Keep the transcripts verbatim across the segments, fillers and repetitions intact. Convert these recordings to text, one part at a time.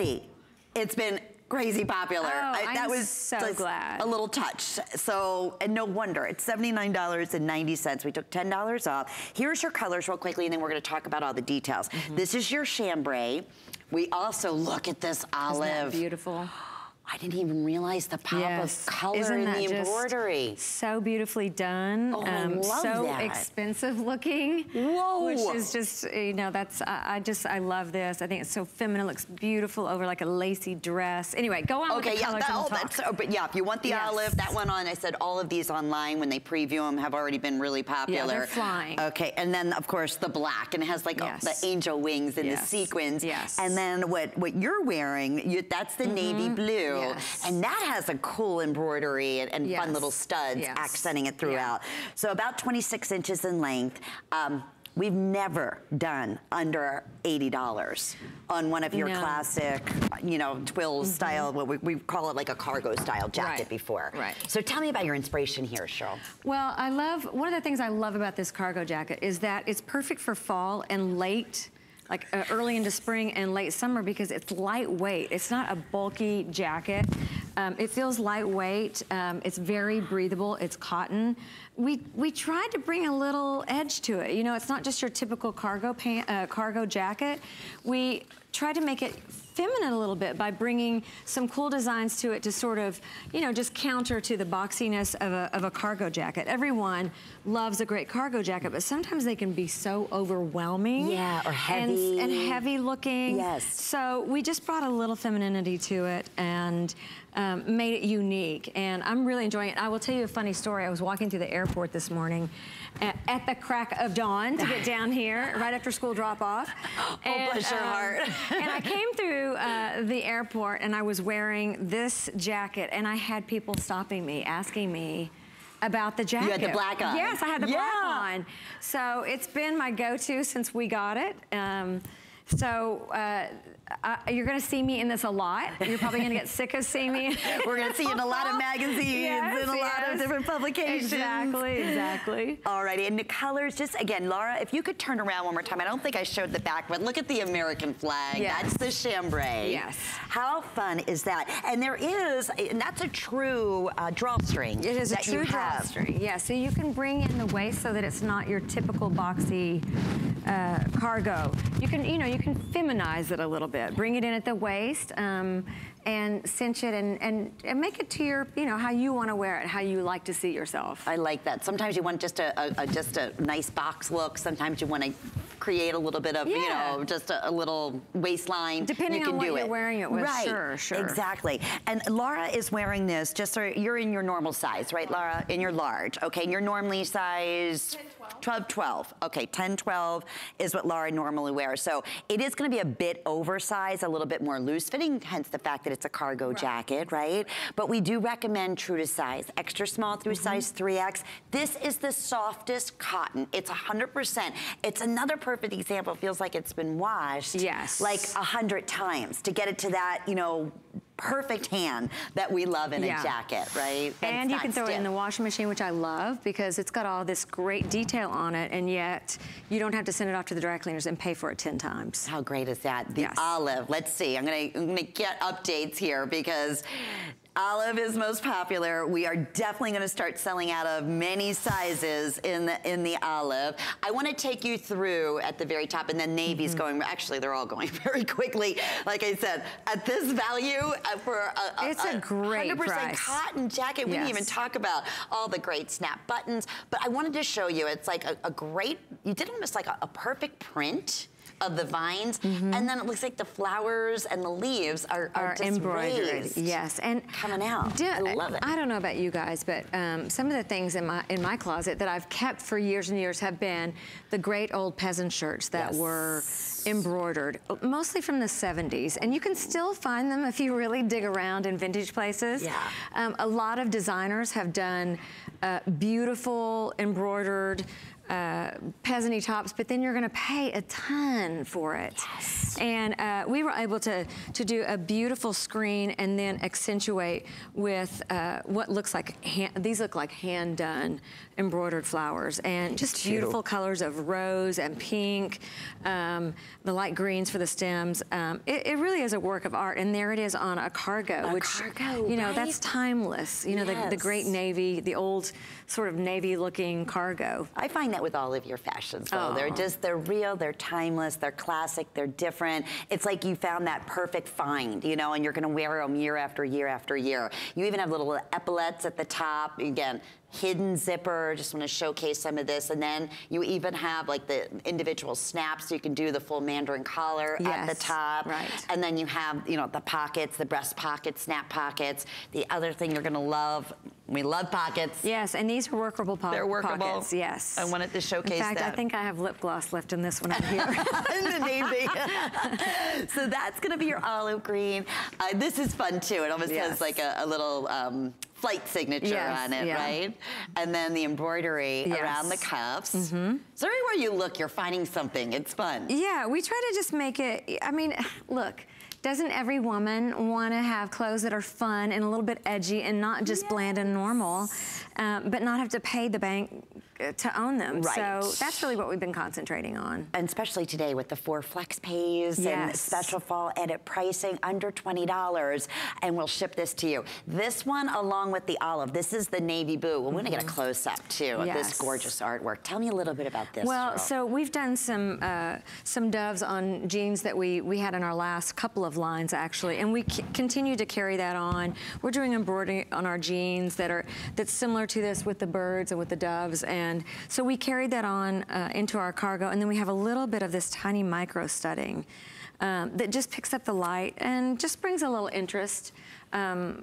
It's been crazy popular. Oh, I, that I'm was so glad. A little touch. So, and no wonder. It's seventy-nine ninety. We took ten dollars off. Here's your colors real quickly, and then we're going to talk about all the details. Mm-hmm. This is your chambray. We also look at this olive. Isn't that beautiful? I didn't even realize the pop yes. of color Isn't in that the embroidery. Just so beautifully done. Oh, um, I love so that. Expensive looking. Whoa. Which is just, you know, that's, I, I just, I love this. I think it's so feminine. It looks beautiful over like a lacy dress. Anyway, go on okay, with the yeah, colors that, oh, that's, oh, but yeah, if you want the yes. olive, that one on, I said all of these online when they preview them have already been really popular. Yeah, they're flying. Okay, and then of course the black, and it has like yes. all the angel wings and yes. the sequins. Yes. And then what, what you're wearing, you, that's the mm-hmm. navy blue. Yes. And that has a cool embroidery and, and yes. fun little studs yes. accenting it throughout. Yeah. So about twenty-six inches in length. Um, we've never done under eighty dollars on one of your no. classic, you know, twill mm-hmm. style, what we, we call it like a cargo style jacket right. before. Right. So tell me about your inspiration here, Sheryl. Well, I love, one of the things I love about this cargo jacket is that it's perfect for fall and late like uh, early into spring and late summer because it's lightweight. It's not a bulky jacket. Um, it feels lightweight. Um, it's very breathable. It's cotton. We we tried to bring a little edge to it. You know, it's not just your typical cargo pant, uh, cargo jacket. We tried to make it feminine a little bit by bringing some cool designs to it to sort of, you know, just counter to the boxiness of a, of a cargo jacket. Everyone loves a great cargo jacket, but sometimes they can be so overwhelming. Yeah, or heavy. And, and heavy looking. Yes. So we just brought a little femininity to it and um, made it unique. And I'm really enjoying it. I will tell you a funny story. I was walking through the airport this morning at, at the crack of dawn to get down here right after school drop off. Oh, and, bless your um, heart. And I came through Uh, the airport and I was wearing this jacket and I had people stopping me, asking me about the jacket. You had the black on. Yes, I had the yeah. black on. So it's been my go-to since we got it. Um, so uh, I, you're gonna see me in this a lot. You're probably gonna get sick of seeing me. We're gonna see you in a lot of magazines yes, and a yes. lot of different publications. Exactly, exactly. Alrighty, and the colors, just again, Laura, if you could turn around one more time. I don't think I showed the back, but look at the American flag. Yes. That's the chambray. Yes. How fun is that? And there is, and that's a true uh, drawstring. It is a true drawstring. Yeah, so you can bring in the waist so that it's not your typical boxy uh, cargo. You can, you know, you can feminize it a little bit. Bring it in at the waist um, and cinch it and, and, and make it to your, you know, how you want to wear it, how you like to see yourself. I like that. Sometimes you want just a, a, a just a nice box look. Sometimes you want to create a little bit of, yeah. you know, just a, a little waistline. Depending you can on what do you're it. wearing it with. Right. Sure, sure. Exactly. And Laura is wearing this just so you're in your normal size, right, Laura? In your large. Okay, and you're normally size... twelve, twelve. Okay, ten, twelve is what Laura normally wears. So it is going to be a bit oversized, a little bit more loose fitting, hence the fact that it's a cargo right. jacket, right? But we do recommend true to size, extra small through mm-hmm. size three X. This is the softest cotton. It's one hundred percent. It's another perfect example. It feels like it's been washed yes. like a hundred times to get it to that, you know, perfect hand that we love in yeah. a jacket, right? And, and you can throw stiff. it in the washing machine, which I love because it's got all this great detail on it, and yet you don't have to send it off to the dry cleaners and pay for it ten times. How great is that? The yes. olive. Let's see. I'm gonna, I'm gonna get updates here because olive is most popular. We are definitely going to start selling out of many sizes in the in the olive. I want to take you through at the very top, and then navy's mm-hmm. going. Actually, they're all going very quickly. Like I said, at this value uh, for a, a, it's a, a great one hundred percent cotton jacket. We yes. didn't even talk about all the great snap buttons, but I wanted to show you. It's like a, a great. You did almost like a, a perfect print of the vines, mm-hmm. and then it looks like the flowers and the leaves are, are, are just embroidered. Raised. Yes, and coming out. Do, I love it. I don't know about you guys, but um, some of the things in my in my closet that I've kept for years and years have been the great old peasant shirts that yes. were embroidered, mostly from the seventies, and you can still find them if you really dig around in vintage places. Yeah, um, a lot of designers have done uh, beautiful embroidered uh, Pezzini tops, but then you're gonna pay a ton for it. Yes. And uh, we were able to, to do a beautiful screen and then accentuate with uh, what looks like, hand, these look like hand done embroidered flowers, and just Cute. beautiful colors of rose and pink, um, the light greens for the stems. Um, it, it really is a work of art, and there it is on a cargo, a which, cargo, you know, right? that's timeless. You know, yes. the, the great navy, the old sort of navy looking cargo. I find that with all of your fashions, though. Aww. They're just, they're real, they're timeless, they're classic, they're different. It's like you found that perfect find, you know, and you're gonna wear them year after year after year. You even have little epaulettes at the top, again, hidden zipper, just want to showcase some of this. And then you even have like the individual snaps, so you can do the full mandarin collar yes, at the top. Right. And then you have, you know, the pockets, the breast pockets, snap pockets. The other thing you're going to love, we love pockets. Yes, and these are workable pockets. They're workable. Pockets, yes. I wanted to showcase that. In fact, that. I think I have lip gloss left in this one over here. In the navy. So that's going to be your olive green. Uh, this is fun too. It almost yes. has like a, a little... Um, flight signature yes, on it, yeah. right? And then the embroidery yes. around the cuffs. Mm-hmm. So everywhere you look, you're finding something. It's fun. Yeah, we try to just make it, I mean, look, doesn't every woman want to have clothes that are fun and a little bit edgy and not just yes. bland and normal, um, but not have to pay the bank to own them? Right. So that's really what we've been concentrating on. And especially today with the four flex pays yes. and special fall edit pricing under twenty dollars, and we'll ship this to you. This one along with the olive, this is the navy blue. Well, mm-hmm. We're gonna get a close up too yes. of this gorgeous artwork. Tell me a little bit about this. Well, Cheryl. So we've done some uh, some doves on jeans that we, we had in our last couple of lines actually, and we c continue to carry that on. We're doing embroidery on our jeans that are that's similar to this with the birds and with the doves, and And so we carried that on uh, into our cargo, and then we have a little bit of this tiny micro studding um, that just picks up the light and just brings a little interest um,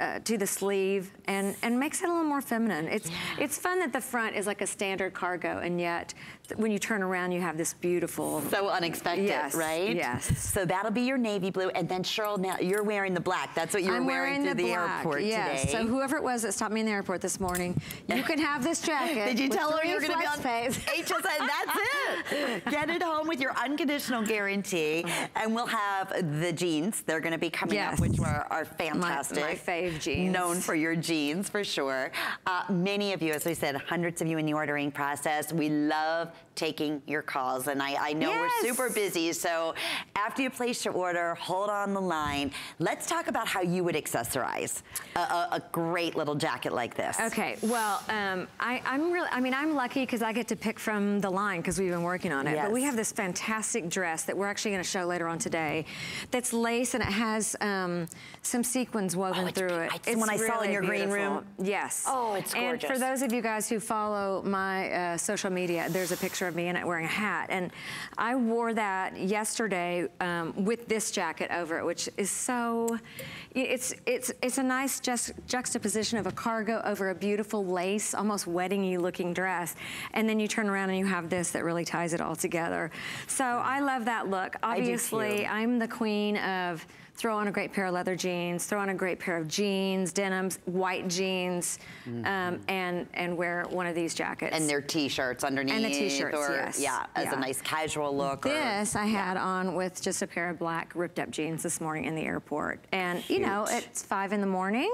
uh, to the sleeve and, and makes it a little more feminine. It's, yeah. it's fun that the front is like a standard cargo, and yet when you turn around, you have this beautiful. So unexpected, yes, right? Yes. So that'll be your navy blue. And then Cheryl, now you're wearing the black. That's what you were I'm wearing, wearing through the, the airport yes. today. So whoever it was that stopped me in the airport this morning, you can have this jacket. Did you tell her you were going to be on H S N? That's it. Get it home with your unconditional guarantee. And we'll have the jeans. They're going to be coming yes. up, which are, are fantastic. My, my fave jeans. Known for your jeans, for sure. Uh, many of you, as we said, hundreds of you in the ordering process. We love taking your calls, and I, I know yes. we're super busy, so after you place your order, hold on the line. Let's talk about how you would accessorize a, a, a great little jacket like this. Okay, well, um, I, I'm really, I mean, I'm lucky because I get to pick from the line because we've been working on it, yes. but we have this fantastic dress that we're actually gonna show later on today that's lace, and it has um, some sequins woven oh, through it. It's the one I really saw in your beautiful. green room. Yes. Oh, it's gorgeous. And for those of you guys who follow my uh, social media, there's a picture of me in it wearing a hat, and I wore that yesterday um, with this jacket over it, which is so it's it's it's a nice just juxtaposition of a cargo over a beautiful lace, almost wedding-y looking dress, and then you turn around and you have this that really ties it all together. So I love that look. Obviously, I'm the queen of throw on a great pair of leather jeans, throw on a great pair of jeans, denims, white jeans, mm-hmm. um, and and wear one of these jackets. And their t-shirts underneath. And the t-shirts, yes. Yeah, as yeah. a nice casual look. This or, I had yeah. on with just a pair of black ripped up jeans this morning in the airport. And Cute. you know, it's five in the morning.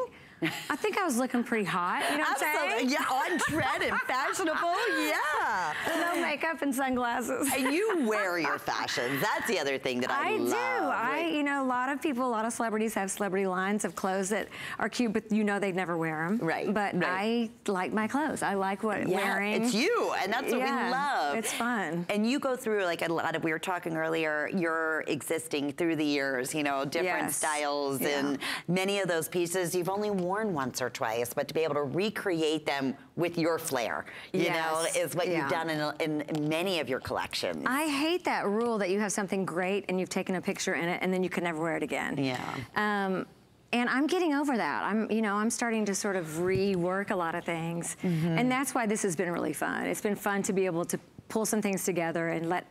I think I was looking pretty hot, you know what I'm saying? Yeah, on trend and fashionable, yeah. No makeup and sunglasses. And you wear your fashions. That's the other thing that I, I love. I do. Like, I, you know, a lot of people, a lot of celebrities have celebrity lines of clothes that are cute, but you know they'd never wear them. Right. But right. I like my clothes. I like what I'm yeah, wearing. It's you, and that's what yeah, we love. It's fun. And you go through, like a lot of, we were talking earlier, your existing through the years, you know, different yes. styles, yeah. and many of those pieces you've only worn worn once or twice, but to be able to recreate them with your flair, you yes. know, is what yeah. you've done in, in many of your collections. I hate that rule that you have something great and you've taken a picture in it and then you can never wear it again. Yeah. Um, and I'm getting over that. I'm, you know, I'm starting to sort of rework a lot of things. Mm-hmm. And that's why this has been really fun. It's been fun to be able to pull some things together and let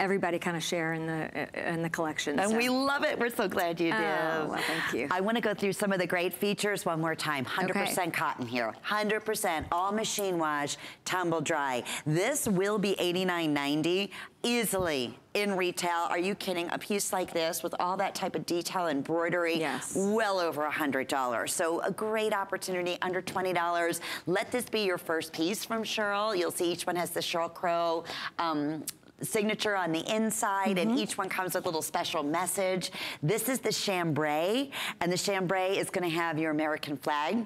everybody kind of share in the in the collection. And so. We love it. We're so glad you did. Oh, well, thank you. I want to go through some of the great features one more time. one hundred percent okay. Cotton here. one hundred percent all machine wash, tumble dry. This will be eighty-nine ninety. Easily in retail. Are you kidding? A piece like this with all that type of detail embroidery, yes. well over one hundred dollars. So a great opportunity, under twenty dollars. Let this be your first piece from Sheryl. You'll see each one has the Sheryl Crow um, signature on the inside, mm-hmm. and each one comes with a little special message. This is the chambray, and the chambray is going to have your American flag.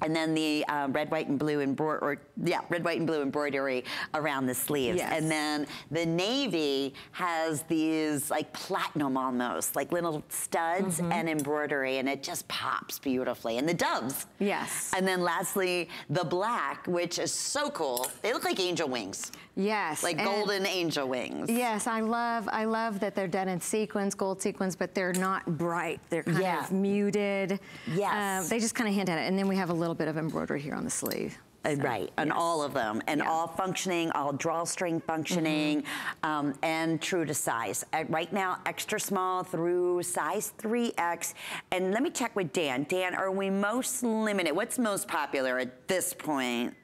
And then the uh, red, white, and blue embroidery, yeah, red, white, and blue embroidery around the sleeves. Yes. And then the navy has these like platinum almost, like little studs mm-hmm. and embroidery, and it just pops beautifully. And the doves. Yes. And then lastly, the black, which is so cool. They look like angel wings. Yes. Like golden angel wings. Yes, I love, I love that they're done in sequins, gold sequins, but they're not bright. They're kind yeah. of muted. Yes. Um, they just kind of hint at it. And then we have a little bit of embroidery here on the sleeve. So, right, on yes. all of them, and yeah. all functioning, all drawstring functioning, mm-hmm. um, and true to size. At right now, extra small through size three X. And let me check with Dan. Dan, are we most limited? What's most popular at this point?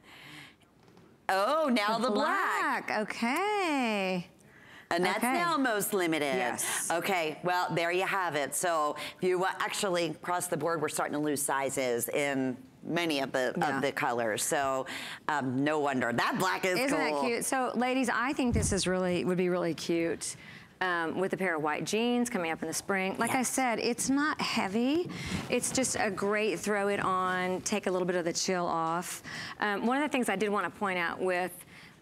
Oh, now the, the black. black. Okay. And that's okay. now most limited. Yes. Okay, well, there you have it. So if you uh, actually across the board, we're starting to lose sizes in many of the yeah. of the colors, so um, no wonder that black is Isn't cool. Isn't that cute? So, ladies, I think this is really would be really cute um, with a pair of white jeans coming up in the spring. Like yes. I said, it's not heavy. It's just a great throw it on, take a little bit of the chill off. Um, one of the things I did want to point out with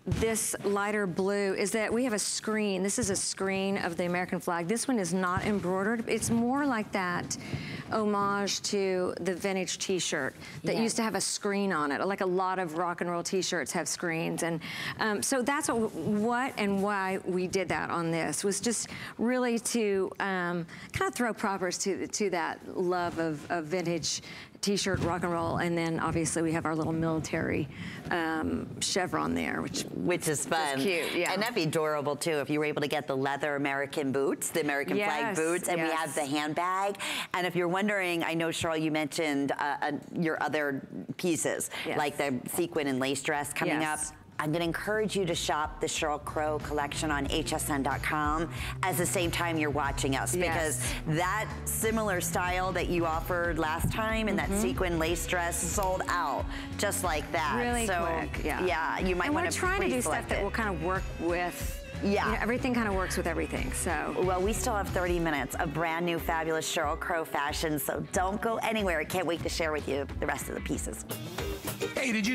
this lighter blue is that we have a screen. This is a screen of the American flag. This one is not embroidered. It's more like that homage to the vintage t-shirt that yeah. used to have a screen on it. Like a lot of rock and roll t-shirts have screens. And um, so that's what, what and why we did that on this, was just really to um, kind of throw props to, to that love of, of vintage t-shirt, rock and roll, and then obviously we have our little military um, chevron there, which which is fun. Is cute, yeah. And that'd be adorable too if you were able to get the leather American boots, the American yes, flag boots, and yes. we have the handbag. And if you're wondering, I know Sheryl, you mentioned uh, uh, your other pieces, yes. like the sequin and lace dress coming yes. up. I'm gonna encourage you to shop the Sheryl Crow collection on H S N dot com at the same time you're watching us, yes. because that similar style that you offered last time and mm-hmm. that sequin lace dress sold out just like that. Really so, quick, yeah. yeah. You might want to pre-select it. And we're trying to do stuff that will kind of work with Yeah. You know, everything kind of works with everything, so. Well, we still have thirty minutes of brand new fabulous Sheryl Crow fashion, so don't go anywhere. I can't wait to share with you the rest of the pieces. Hey, did you know